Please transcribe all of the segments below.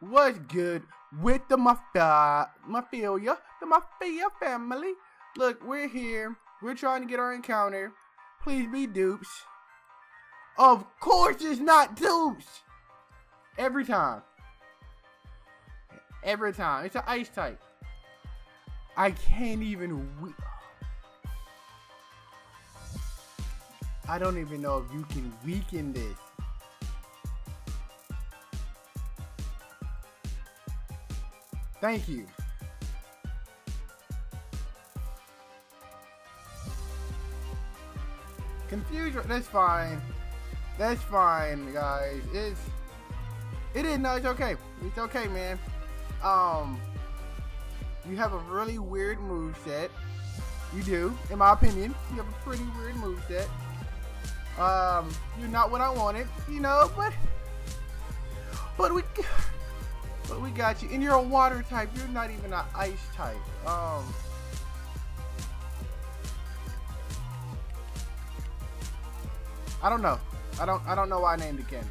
was good with the Mafia family. Look, we're here. We're trying to get our encounter. Please be dupes. Of course it's not dupes. Every time. Every time. It's an ice type. I can't even... I don't even know if you can weaken this. Thank you. Confusion, that's fine. That's fine, guys. It's okay. It's okay, man. You have a really weird moveset. You do, in my opinion. You have a pretty weird moveset. You're not what I wanted, you know, but we got you. And you're a water type. You're not even an ice type. I don't know. I don't know why I named it Candy.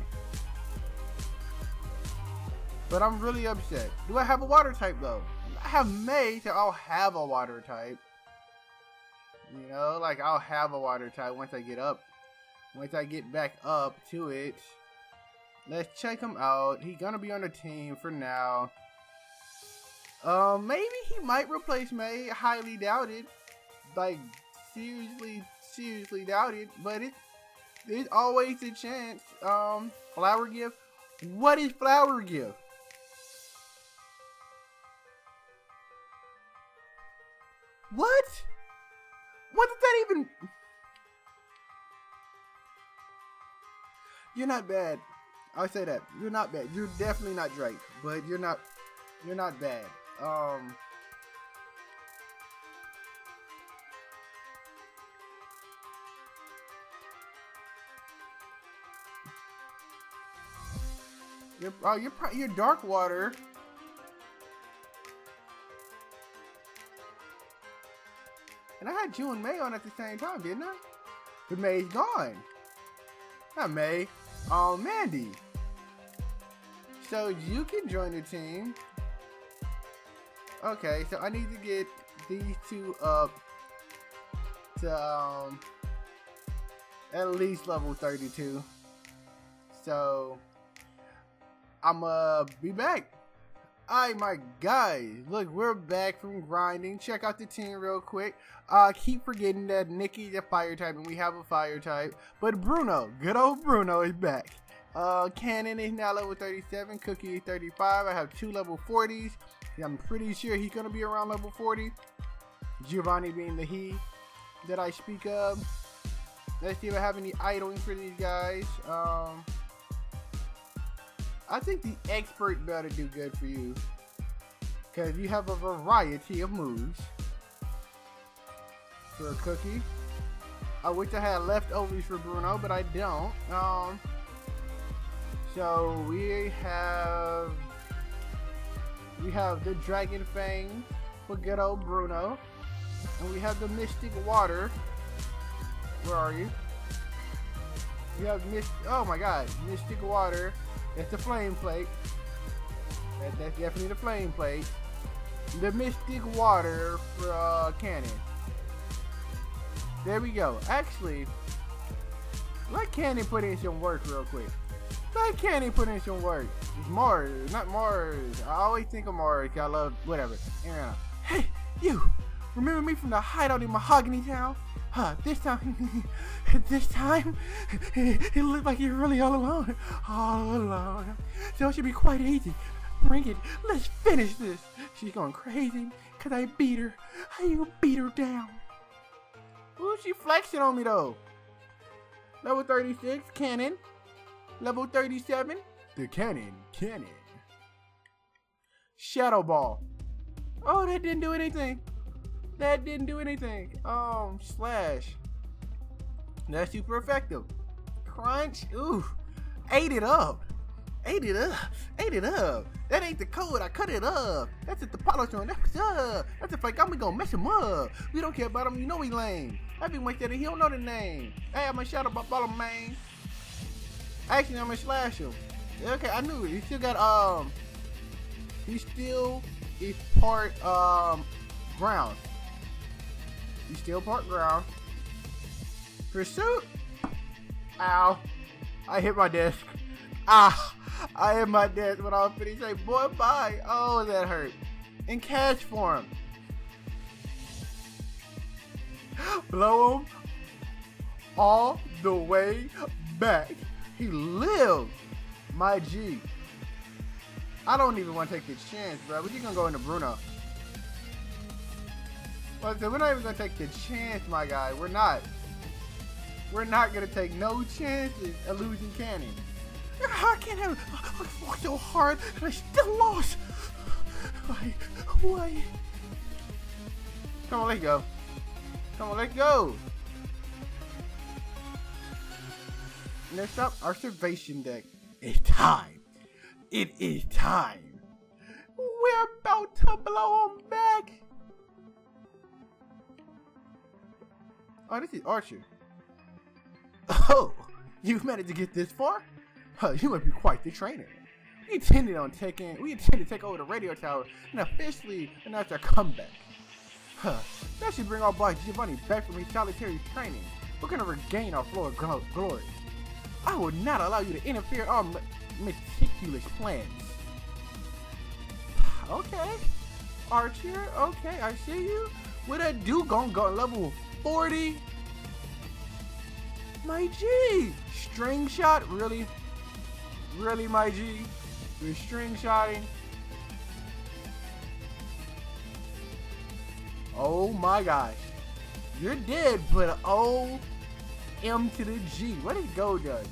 But I'm really upset. Do I have a water type though? I have May, so I'll have a water type. You know, like I'll have a water type once I get up. Once I get back up to it. Let's check him out. He's gonna be on the team for now. Maybe he might replace May. Highly doubted. Like seriously doubted, but it's there's always a chance. Flower gift. What is flower gift? What? What did that even? You're not bad. I'll say that. You're not bad. You're definitely not Drake, but you're not bad. You're dark water. And I had you and May on at the same time, didn't I? But May's gone. Not May. Mandy. So you can join the team. Okay, so I need to get these two up to at least level 32. So I'ma be back. Alright, my guys. Look, we're back from grinding. Check out the team real quick. Keep forgetting that Nikki's a fire type and we have a fire type. But Bruno, good old Bruno is back. Cannon is now level 37. Cookie is 35. I have two level 40s. I'm pretty sure he's gonna be around level 40. Giovanni being the he that I speak of. Let's see if I have any idling for these guys. I think the expert better do good for you, because you have a variety of moves. For a cookie, I wish I had leftovers for Bruno, but I don't. So we have the Dragon Fang for good old Bruno, and we have the Mystic Water. Where are you? We have oh my God, Mystic Water. That's the flame plate. That's definitely the flame plate. The mystic water for Cannon. There we go. Actually, let Cannon put in some work real quick. Let Cannon put in some work. It's Mars, not Mars. I always think of Mars. I love whatever. Yeah. Hey, you. Remember me from the hideout in Mahogany Town? Huh, this time, it looked like you're really all alone. So it should be quite easy. Bring it. Let's finish this. She's going crazy because I beat her. I beat her down. Ooh, she flexing on me though. Level 36, Cannon. Level 37, the Cannon. Shadow Ball. Oh, that didn't do anything. That didn't do anything. Slash. That's super effective. Crunch. Ooh. Ate it up. That ain't the code. I cut it up. That's at the polish on. That's a fake. I'm gonna mess him up. We don't care about him. You know he lame. I've been waiting. He don't know the name. I have my shadow ball, man. Actually, I'm gonna slash him. Okay, I knew it. He still got He's still is part ground. He's still part ground. Pursuit. Ow. I hit my desk. Ah, I hit my desk when I was finished. Like, boy, bye. Oh, that hurt. In cash form. Blow him all the way back. He lived. My G. I don't even want to take this chance, bro. We're just gonna go into Bruno. But we're not even gonna take the chance, my guy. We're not. We're not gonna take no chances. Illusion cannon. I can't have. I walked so hard and I still lost. Why? Come on, let's go. Come on, let's go. Next up, our observation deck. It's time. It is time. We're about to blow him back. Oh, this is Archer. Oh, you've managed to get this far? Huh, you must be quite the trainer. We intend to take over the radio tower and officially announce our comeback. Huh, that should bring our boy Giovanni back from his solitary training. We're gonna regain our floor of glory. I will not allow you to interfere in our meticulous plans. Okay, Archer. Okay, I see you. Where that dude gonna go? Level 40. My G. String shot. Really, really, my G. You're string shotting. Oh my gosh. You're dead, but oh, M to the G. What does Go does?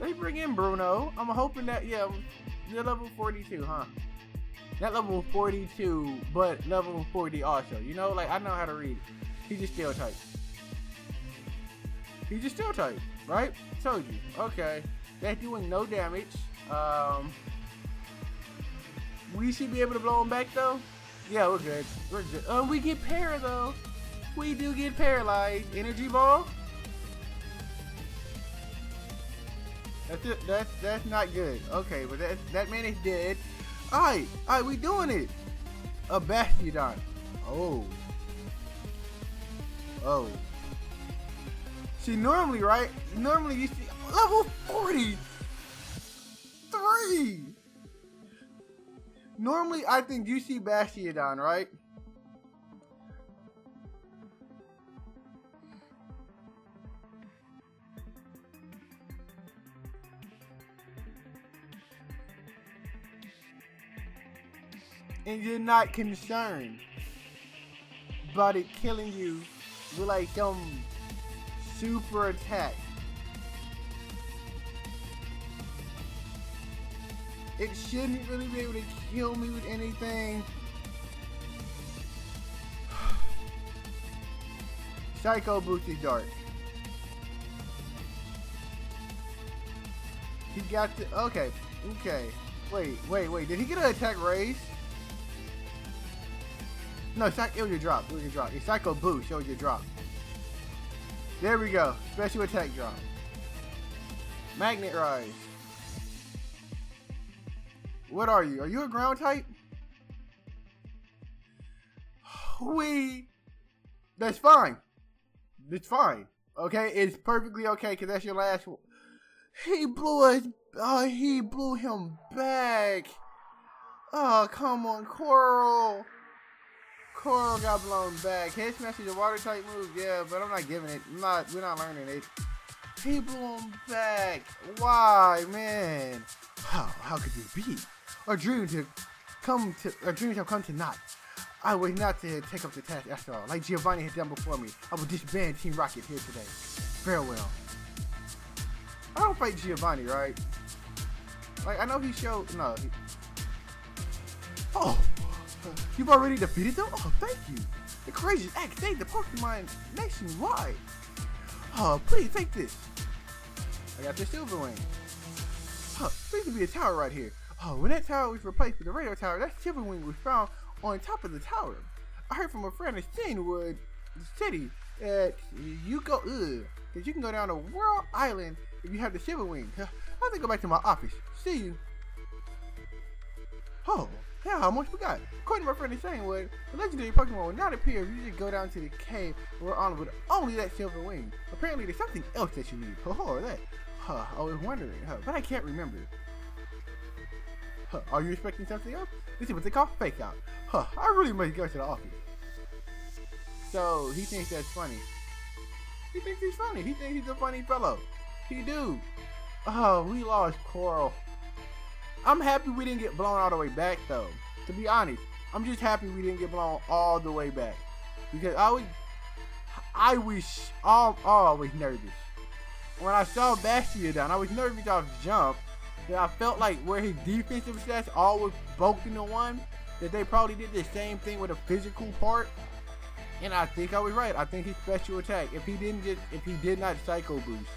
They bring in Bruno. I'm hoping that, yeah, you're level 42, huh? Not level 42, but level 40 also. You know, like, I know how to read it. He's just still type. He's just still type, right? Told you. Okay. That's doing no damage. We should be able to blow him back, though. Yeah, we're good. We're good. We get para, though. We do get paralyzed. Energy ball. That's it. That's not good. Okay, but that man is dead. Alright, we doing it. A Bastiodon. Oh. See, normally, right? Normally you see level 43. Normally, I think you see Bastiodon, right? And you're not concerned about it killing you with like some super attack. It shouldn't really be able to kill me with anything. Psycho Booty Dart. He got the, okay. Wait, did he get an attack raise? No, it was your drop. It was your drop. It's Psycho Boost. It was your drop. There we go. Special attack drop. Magnet Rise. What are you? Are you a ground type? That's fine. It's fine. Okay? It's perfectly okay because that's your last one. He blew us. Oh, he blew him back. Oh, come on, Coral. Coral got blown back. Head smash is a water type move, yeah, but I'm not giving it. We're not learning it. He blew him back. Why, man? How could this be? Our dreams have come to naught. I was not to take up the task after all, like Giovanni had done before me. I will disband Team Rocket here today. Farewell. I don't fight Giovanni, right? Like I know he showed no. Oh. You've already defeated them? Oh, thank you. The courageous act saved the Pokemon nationwide. Oh, please take this. I got the Silver Wing. Huh, there could be a tower right here. Oh, when that tower was replaced with the radio tower, that Silver Wing was found on top of the tower. I heard from a friend in Stingwood City that you can go down to World Island if you have the Silver Wing. I'll have to go back to my office. See you. Oh, yeah, how much we got? According to my friend Sirenwood, the legendary Pokemon will not appear if you just go down to the cave where on with only that silver wing. Apparently there's something else that you need. Oh, that. Huh, I was wondering, but I can't remember. Huh, are you expecting something else? This is what they call fake out. Huh, I really must go to the office. So, he thinks that's funny. He thinks he's funny. He thinks he's a funny fellow. He do. Oh, we lost Coral. I'm happy we didn't get blown all the way back, though. To be honest, I'm just happy we didn't get blown all the way back. Because I was always nervous. When I saw Bastia down, I was nervous off jump. That I felt like where his defensive stats always bulked into one, that they probably did the same thing with a physical part. And I think I was right. I think his special attack, if he did not psycho boost,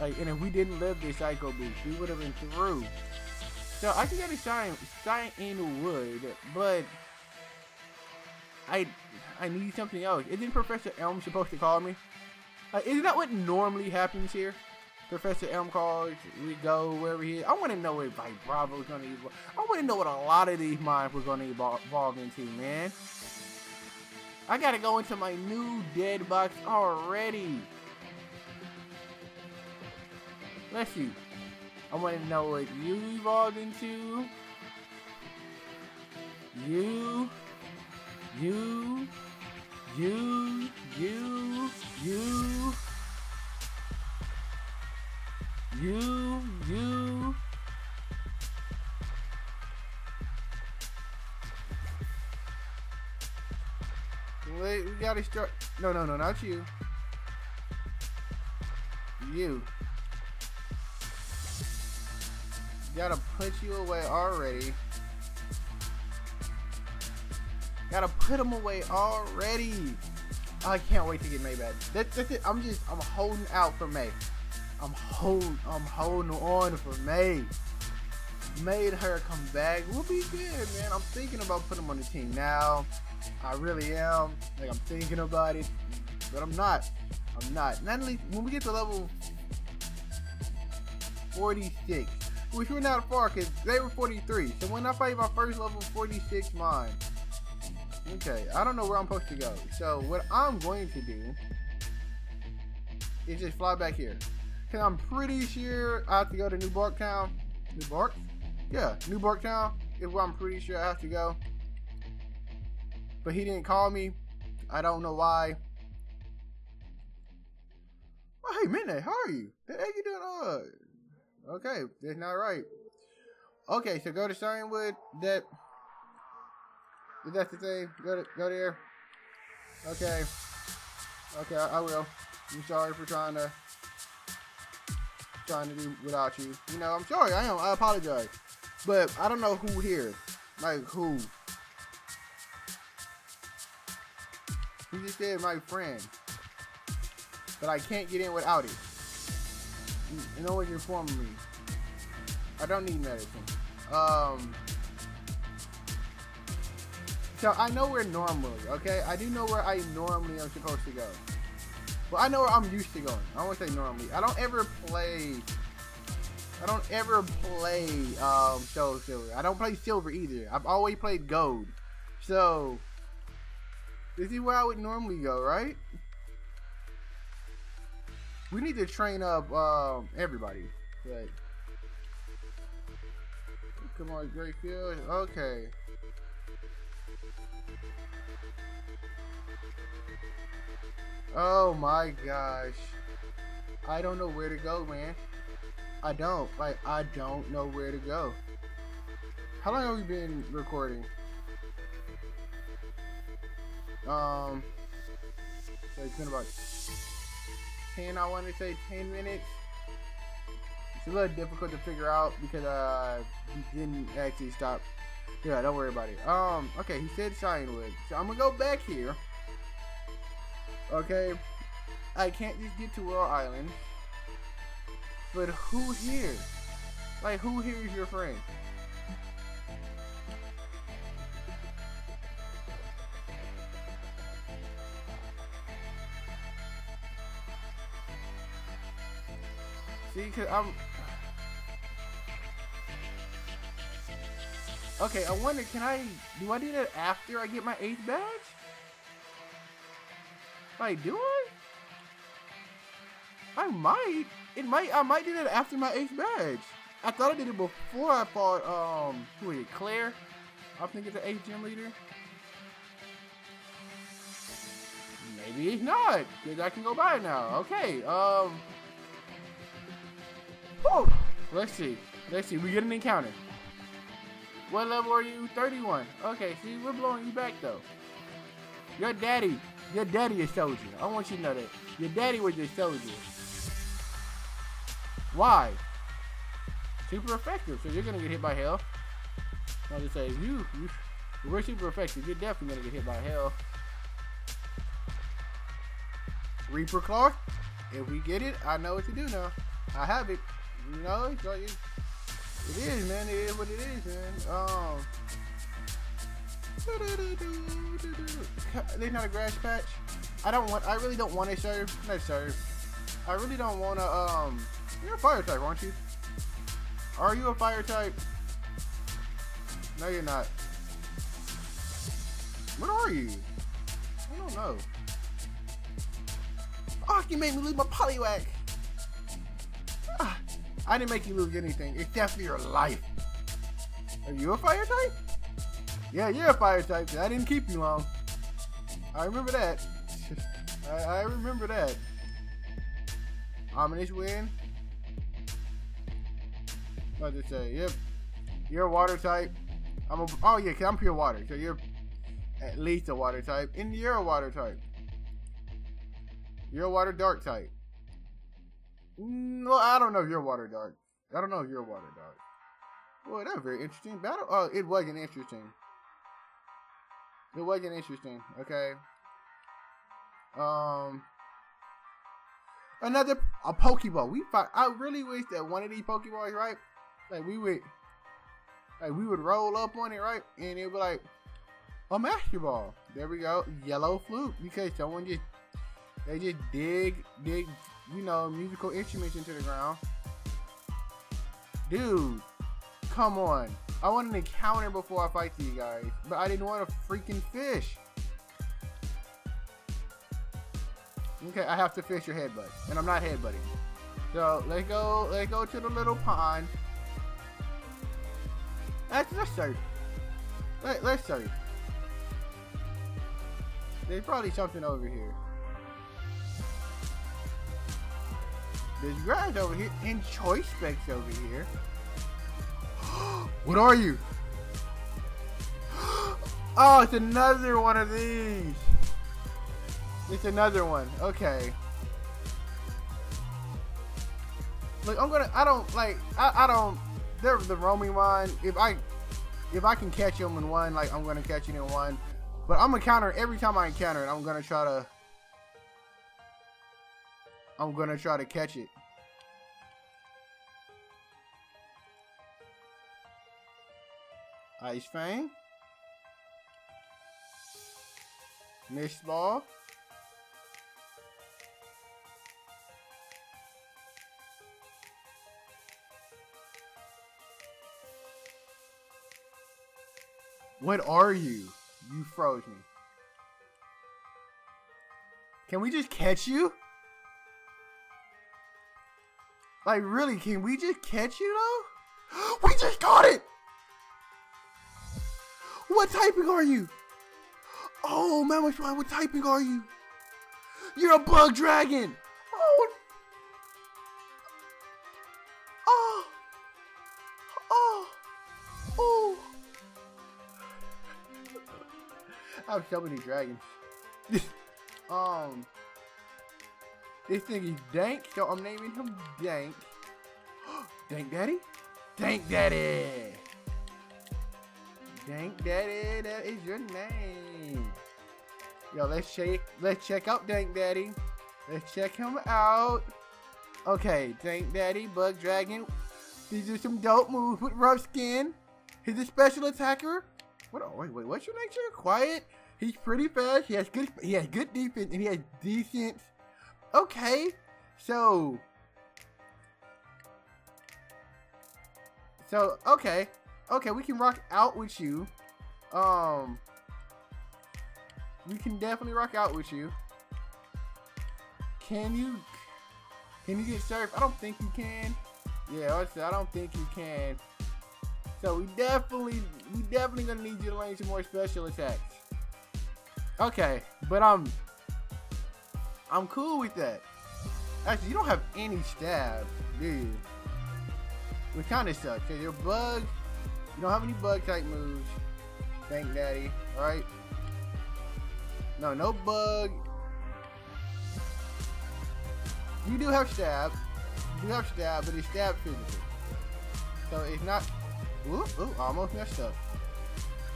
like, and if we didn't live the psycho boost, we would have been through. So I can get a Sirenwood, but I need something else. Isn't Professor Elm supposed to call me? Like, isn't that what normally happens here? Professor Elm calls, we go wherever he is. I want to know if like Bravo's gonna evolve. I want to know what a lot of these mines were gonna evolve into, man. I gotta go into my new dead box already. Let's see. I want to know what you evolved into. You. Wait, we gotta start. No, not you. You. Gotta put you away already. Gotta put them away already. I can't wait to get May back. That's it. I'm holding out for May. I'm holding on for May. Made her come back. We'll be good, man. I'm thinking about putting him on the team now. I really am. Like, I'm thinking about it, but I'm not. Not only when we get to level 46, which we're not far because they were 43. So when I fight my first level 46 mine, okay, I don't know where I'm supposed to go. So what I'm going to do is just fly back here. Cause I'm pretty sure I have to go to New Bark Town. New Bark? Yeah, New Bark Town is where I'm pretty sure I have to go. But he didn't call me. I don't know why. Oh, hey, Midnight, how are you? The heck you doing? Oh, okay, that's not right. Okay, so go to Sirenwood. That's the thing. Go there. Okay, I will. I'm sorry for trying to do without you. You know, I'm sorry. I apologize, but I don't know who here. Like who? You just said my friend, but I can't get in without it. No one's informing me. I don't need medicine. So I know where normally, okay? I do know where I normally am supposed to go. Well, I know where I'm used to going. I won't say normally. I don't ever play silver. I don't play silver either. I've always played gold. So this is where I would normally go, right? We need to train up everybody. Right. Come on, great field. Okay. Oh my gosh. I don't know where to go, man. I don't know where to go. How long have we been recording? It's been about 10, I want to say 10 minutes. It's a little difficult to figure out because he didn't actually stop. Yeah, don't worry about it. Okay, he said Sirenwood. So I'm gonna go back here. Okay, I can't just get to Royal Island. But who here? Like, who here is your friend? See, cause I'm. Okay, I wonder, do I do that after I get my 8th badge? Like, do I? I might. I might do that after my 8th badge. I thought I did it before I fought, who is it, Claire? I think it's the 8th gym leader. Maybe it's not, because I can go by now. Okay, whew. Let's see, we get an encounter. What level are you? 31. Okay, see, we're blowing you back though. Your daddy is soldier. I want you to know that. Your daddy was a soldier. Why? Super effective, so you're gonna get hit by hell. I'll just say, we're super effective, you're definitely gonna get hit by hell. Reaper Clark, if we get it, I know what to do now. I have it. You know, it's like it is, man. It is what it is, man. There's not a grass patch. I really don't want to serve. Let's serve. I really don't want to. You're a fire type, aren't you? Are you a fire type? No, you're not. What are you? I don't know. Oh, you made me lose my polywhack. Ah, I didn't make you lose anything except for your life. Are you a fire type? Yeah, you're a fire type. I didn't keep you long. I remember that. I remember that. Ominous wind. What did I say? Yep. You're a water type. Oh yeah, 'cause I'm pure water. So you're at least a water type. And you're a water type. You're a water dark type. No, I don't know if you're water dark. I don't know if you're water dark. Boy, that's very interesting battle. Oh, it wasn't interesting. It wasn't interesting. Okay. A Pokeball. I really wish that one of these Pokeballs, right? Like we would roll up on it, right? And it'd be like a Master Ball. There we go. Yellow flute, because someone just dig, you know, musical instruments into the ground. Dude, come on. I want an encounter before I fight these guys, but I didn't want a freaking fish. Okay, I have to fish your headbutt, and I'm not headbutting. So let's go to the little pond. Let's surf. There's probably something over here. There's grass over here and choice specs over here. What are you? Oh, it's another one of these. It's another one. Okay. Look, I don't. They're the roaming one. If I can catch them in one, like I'm gonna catch it in one. But I'm gonna counter every time I encounter it. I'm gonna try to catch it. Ice Fang. Mist Ball. What are you? You froze me. Can we just catch you? Like, really, can we just catch you, though? We just got it! What typing are you? Oh, man, what typing are you? You're a bug dragon! Oh! Oh! Oh! Oh! I have so many dragons. This thing is Dank, so I'm naming him Dank. Dank Daddy? Dank Daddy! Dank Daddy, that is your name. Yo, let's check out Dank Daddy. Let's check him out. Okay, Dank Daddy, Bug Dragon. These are some dope moves with rough skin. He's a special attacker. Wait, what's your nature? Quiet. He's pretty fast. He has good defense, and he has decent. Okay, so Okay, we can rock out with you. We can definitely rock out with you. Can you get surf? I don't think you can. Yeah, I don't think you can. So we definitely gonna need you to learn some more special attacks. Okay, but I'm cool with that. Actually, you don't have any stab, do you? Which kind of sucks. Cause your bug, you don't have any bug type moves. Thank Daddy. All right. No, no bug. You do have stab. You have stab, but it's stab physical. So it's not. Ooh, almost messed up.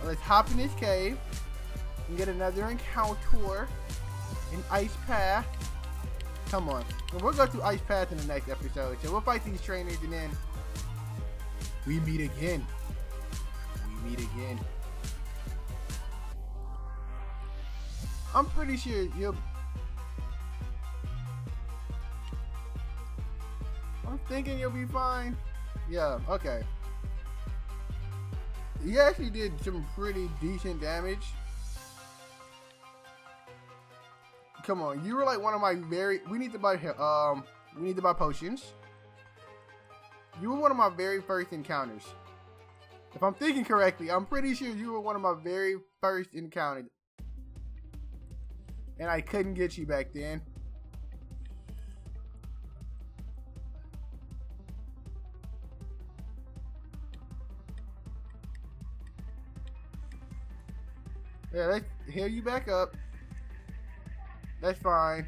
Well, let's hop in this cave and get another encounter in Ice Path. Come on. And we'll go through Ice Path in the next episode. So we'll fight these trainers and then we meet again. We meet again. I'm pretty sure you'll... I'm thinking you'll be fine. Yeah, okay. He actually did some pretty decent damage. Come on, you were like one of my very... we need to buy potions. You were one of my very first encounters. If I'm thinking correctly, I'm pretty sure you were one of my very first encounters. And I couldn't get you back then. Yeah, let's heal you back up. That's fine.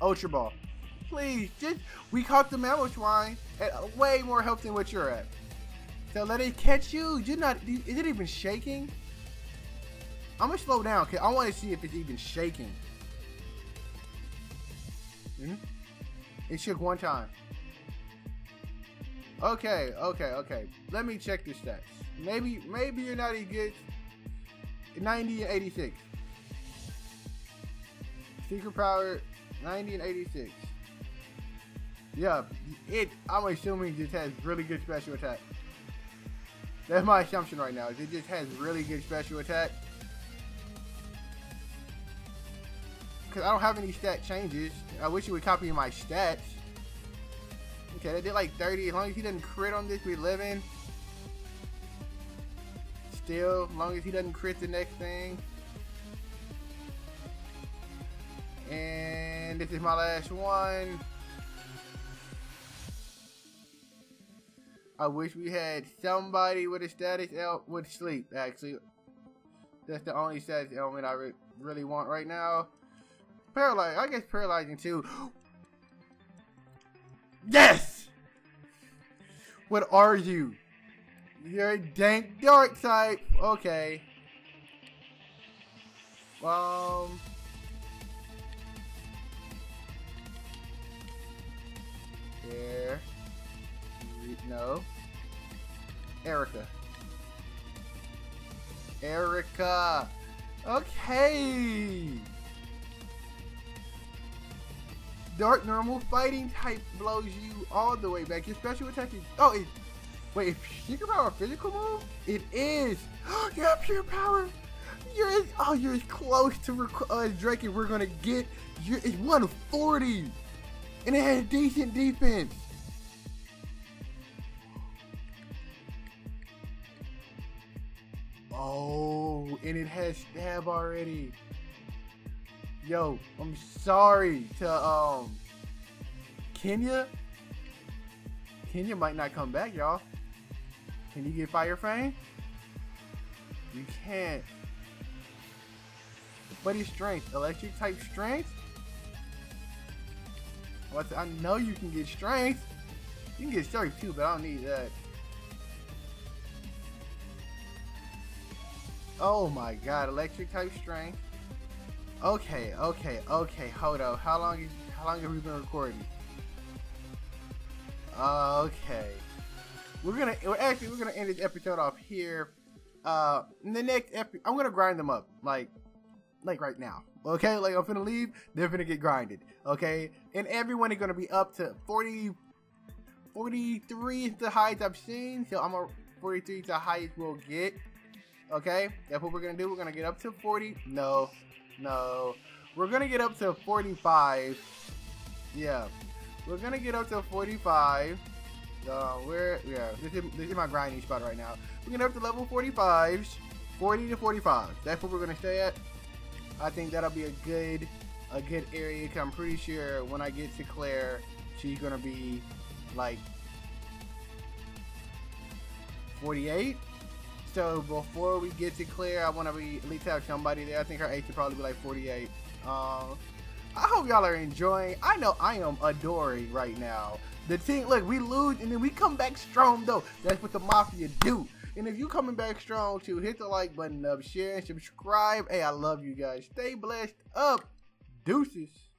Ultra Ball. Please, we caught the mammal swine at way more health than what you're at. So let it catch you. You're not, is it even shaking? I'm gonna slow down, cause I wanna see if it's even shaking. It shook one time. Okay. Let me check the stats. Maybe you're not as good. 90 and 86. Secret power, 90 and 86. Yeah, I'm assuming it just has really good special attack. That's my assumption right now, is it just has really good special attack. Because I don't have any stat changes. I wish you would copy my stats. Okay, that did like 30. As long as he doesn't crit on this, we live in. Still, as long as he doesn't crit the next thing. And this is my last one. I wish we had somebody with a status ailment with sleep, actually. That's the only status ailment I really want right now. Paralyzed, I guess paralyzing too. Yes! What are you? You're a dank dark type. Okay. There. No. Erica. Okay. Dark normal fighting type blows you all the way back. Your special attack is... Oh, it's... Wait, is Secret Power a physical move? It is! You have pure power! You're as close to as Drake as we're gonna get. It's 140! And it has decent defense! Oh, and it has stab already. Yo, I'm sorry to, Kenya. Kenya might not come back, y'all. Can you get Fire Fang? You can't. But his strength, electric type strength. What? I know you can get strength. You can get strength too, but I don't need that. Oh my God, electric type strength. Okay. Hold up. How long have we been recording? Okay. We're actually gonna end this episode off here. In the next episode, I'm gonna grind them up like right now. Okay, like I'm finna leave, they're finna get grinded. Okay, and everyone is gonna be up to 40, 43 is the highest I've seen, so I'm a 43 is the highest we'll get. Okay, that's what we're gonna do. We're gonna get up to 40. No, we're gonna get up to 45. Yeah, we're gonna get up to 45. This is my grinding spot right now. We're gonna up to level 45s, 40 to 45. That's what we're gonna stay at. I think that'll be a good area. Cause I'm pretty sure when I get to Claire, she's gonna be like 48. So before we get to Claire, I want to be at least have somebody there. I think her age should probably be like 48. I hope y'all are enjoying. I know I am adoring right now. The team, look, we lose and then we come back strong though. That's what the Mafia do. And if you coming back strong too, hit the like button up, share and subscribe. Hey, I love you guys. Stay blessed up. Deuces.